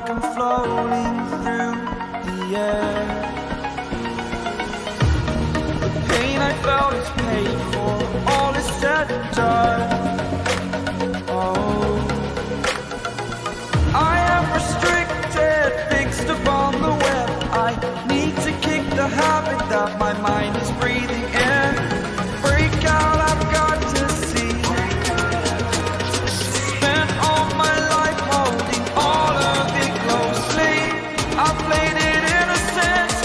like I'm floating through the air. The pain I felt is paid for, all is said and done. Oh, I am restricted, fixed upon the web. I need to kick the habit that my mind is breathing in. Break out, I've got to see. Spent all my life holding all of it closely. I played it in a sense,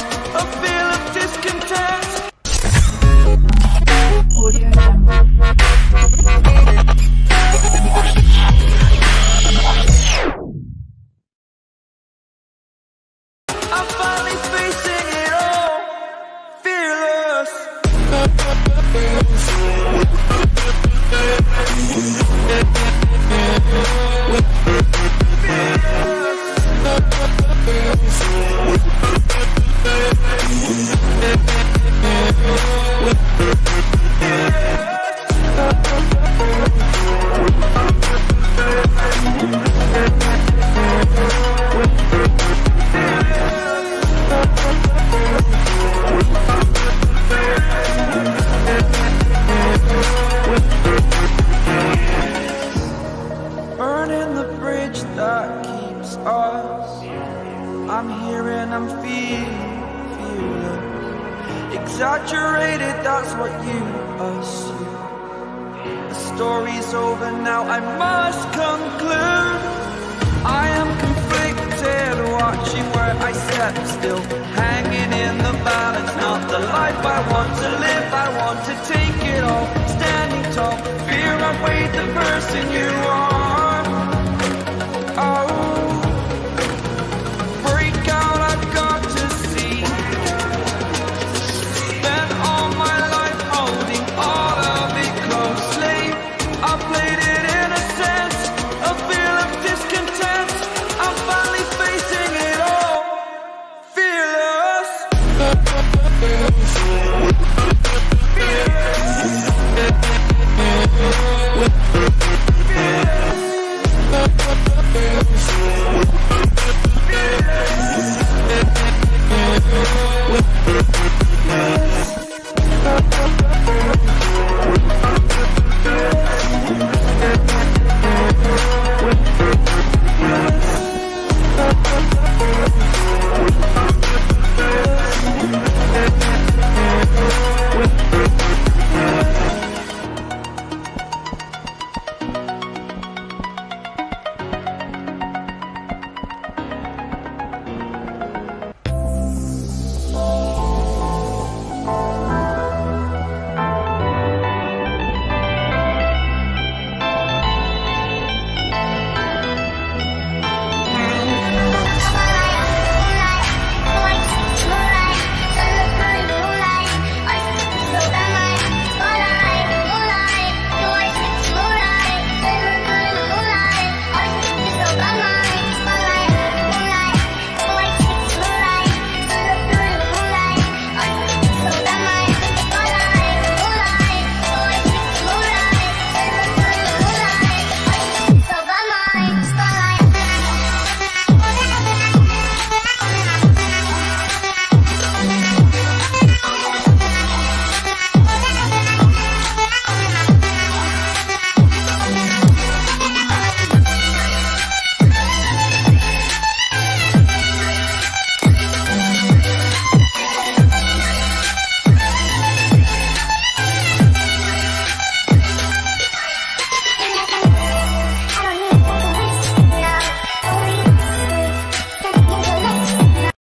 a feel of discontent. I'm finally facing it all, fearless. That keeps us. I'm here and I'm feeling exaggerated, that's what you assume. The story's over now, I must conclude. I am conflicted, watching where I step still, hanging in the balance, not the life I want to live. I want to take it all, standing tall. Fear I weighed the person you are.